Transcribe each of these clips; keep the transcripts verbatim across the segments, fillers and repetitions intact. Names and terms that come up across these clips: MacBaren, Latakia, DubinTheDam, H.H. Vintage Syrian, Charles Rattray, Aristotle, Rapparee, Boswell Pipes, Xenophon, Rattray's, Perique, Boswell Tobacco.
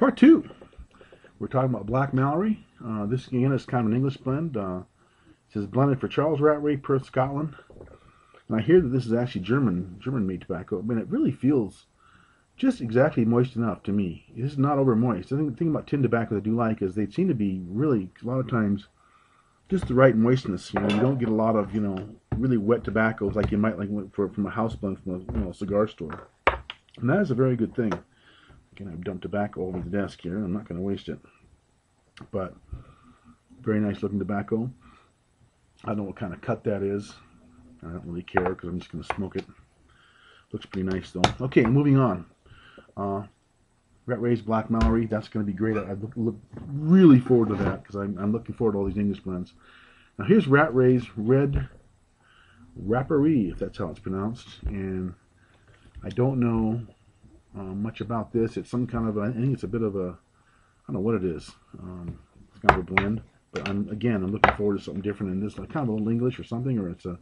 Part two, we're talking about Black Mallory. Uh, this again is kind of an English blend. Uh, it says blended for Charles Rattray, Perth, Scotland. And I hear that this is actually German, German-made tobacco. I mean, it really feels just exactly moist enough to me. This is not over moist. I think the thing about tin tobacco that I do like is they seem to be really a lot of times just the right moistness. You know, you don't get a lot of you know really wet tobaccos like you might like for from a house blend from a, you know, cigar store. And that is a very good thing. Again, I've dumped tobacco over the desk here. I'm not going to waste it. But very nice looking tobacco. I don't know what kind of cut that is. I don't really care because I'm just going to smoke it. Looks pretty nice though. Okay, moving on. Uh, Rattray's Black Mallory, that's going to be great. I look, look really forward to that because I'm, I'm looking forward to all these English blends. Now here's Rattray's Red Rapparee, if that's how it's pronounced, and I don't know uh, much about this. It's some kind of a, I think it's a bit of a, I don't know what it is. Um, it's kind of a blend, but I'm again I'm looking forward to something different in this, like kind of old English or something, or it's a,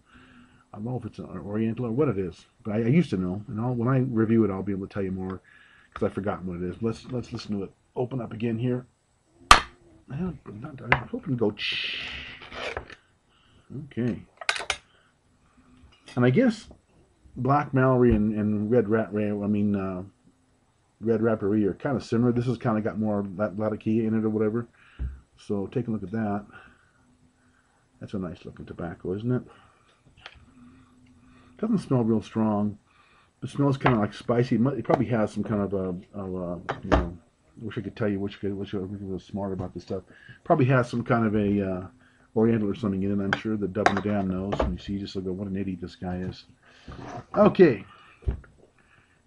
I don't know if it's an Oriental or what it is, but I, I used to know, and I'll, when I review it, I'll be able to tell you more because I've forgotten what it is. Let's let's listen to it. Open up again here. I'm hoping to go. Okay. And I guess Black Mallory and, and Red Rattray, I mean uh, Red Rapparee, are kind of similar. This has kind of got more Latakia in it or whatever. So take a look at that. That's a nice looking tobacco, isn't it? Doesn't smell real strong. It smells kind of like spicy. It probably has some kind of a, of a you know, I wish I could tell you which which I was smart about this stuff. Probably has some kind of a uh, Oriental or something in it. I'm sure that DubinTheDam knows. When you see, you just look at what an idiot this guy is. Okay,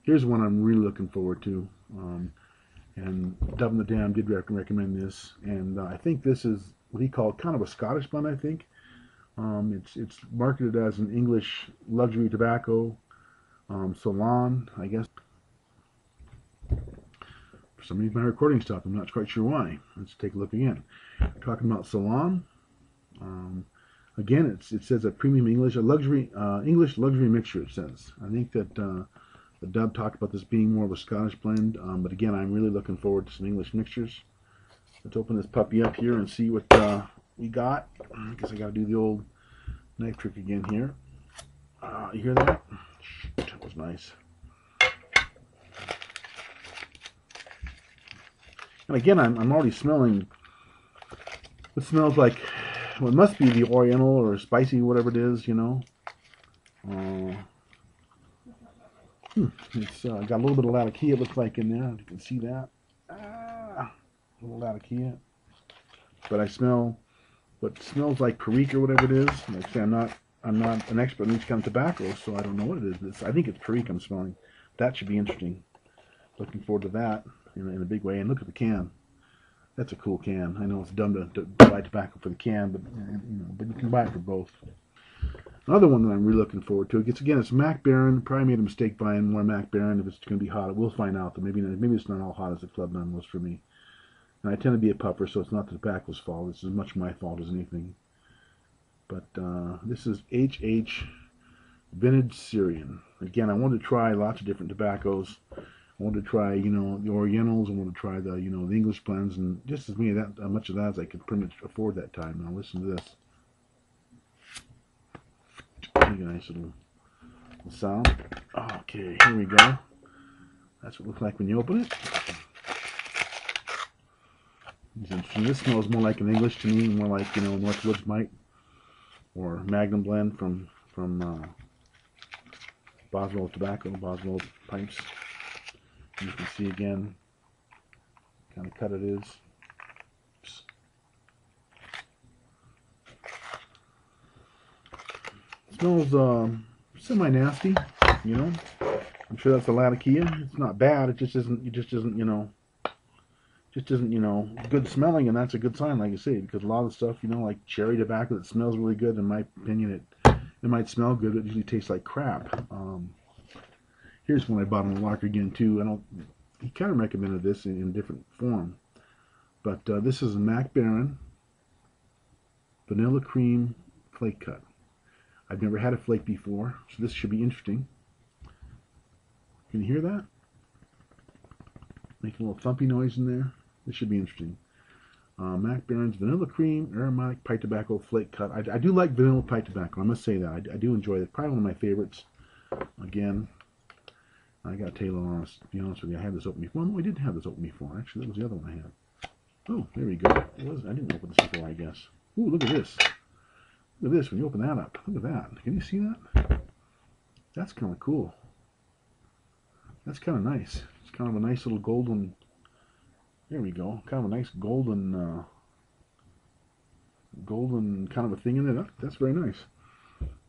here's one I'm really looking forward to. Um, and DubinTheDam did recommend this, and uh, I think this is what he called kind of a Scottish blend. I think. Um, it's it's marketed as an English luxury tobacco um, salon, I guess. For some reason my recording stopped. I'm not quite sure why. Let's take a look again. We're talking about salon. Um, again, it's it says a premium English, a luxury uh, English luxury mixture. It says. I think that uh, the Dub talked about this being more of a Scottish blend, um, but again, I'm really looking forward to some English mixtures. Let's open this puppy up here and see what. Uh, We got, I guess I gotta do the old knife trick again here. Uh, you hear that? That was nice. And again, I'm, I'm already smelling what smells like, well, it must be the Oriental or spicy, whatever it is, you know. Uh, hmm, it's uh, got a little bit of Latakia, it looks like, in there. You can see that. Ah, a little Latakia. But I smell. What smells like Perique or whatever it is. Like I say, I'm not, I'm not an expert in these kind of tobacco, so I don't know what it is. It's, I think it's Perique I'm smelling. That should be interesting. Looking forward to that in, in a big way. And look at the can. That's a cool can. I know it's dumb to, to buy tobacco for the can, but you know, but you can buy it for both. Another one that I'm really looking forward to. It's again, it's MacBaren. Probably made a mistake buying more MacBaren if it's going to be hot. We'll find out. That maybe maybe it's not all hot as the Club Nun was for me. And I tend to be a puffer, so it's not the tobacco's fault. It's as much my fault as anything. But uh, this is H H Vintage Syrian. Again, I wanted to try lots of different tobaccos. I wanted to try, you know, the Orientals. I wanted to try the, you know, the English blends, and just as many that uh, much of that as I could pretty much afford that time. Now listen to this. Make a nice little, little sound. Okay, here we go. That's what it looks like when you open it. This smells more like an English to me, more like, you know, Northwoods Mite or Magnum Blend from from uh, Boswell Tobacco, Boswell Pipes. You can see again what kind of cut it is. Oops. It smells um, semi-nasty, you know. I'm sure that's a Latakia. It's not bad. It just isn't. It just isn't. You know. Just isn't, you know, good smelling, and that's a good sign, like I say, because a lot of stuff, you know, like cherry tobacco that smells really good, in my opinion, it it might smell good, but it usually tastes like crap. Um, here's one I bought in the locker again, too. I don't, he kind of recommended this in, in a different form, but uh, this is a MacBaren Vanilla Cream Flake Cut. I've never had a flake before, so this should be interesting. Can you hear that? making a little thumpy noise in there. This should be interesting. Uh, MacBaren's Vanilla Cream, Aromatic Pipe Tobacco, Flake Cut. I, I do like Vanilla Pipe Tobacco, I must say that. I, I do enjoy it. Probably one of my favorites. Again, I got to tell you, honest, to be honest with you, I had this open before. Well, no, I didn't have this open before. Actually, that was the other one I had. Oh, there we go. It was, I didn't open this before, I guess. Ooh, look at this. Look at this when you open that up. Look at that. Can you see that? That's kind of cool. That's kind of nice. It's kind of a nice little golden... There we go. Kind of a nice golden, uh, golden kind of a thing in it. That's very nice.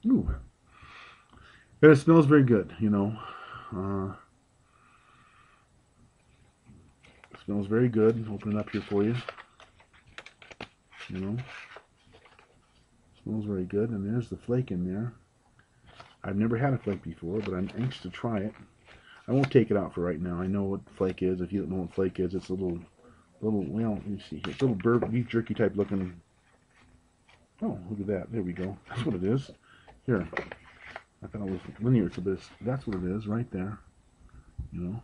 Ooh, and it smells very good. You know, uh, it smells very good. Open it up here for you. You know, it smells very good. And there's the flake in there. I've never had a flake before, but I'm anxious to try it. I won't take it out for right now. I know what flake is. If you don't know what flake is, it's a little. Little, well, let me see here. It's a little beef jerky type looking. Oh, look at that. There we go. That's what it is. Here. I thought it was linear, so this, that's what it is right there. You know.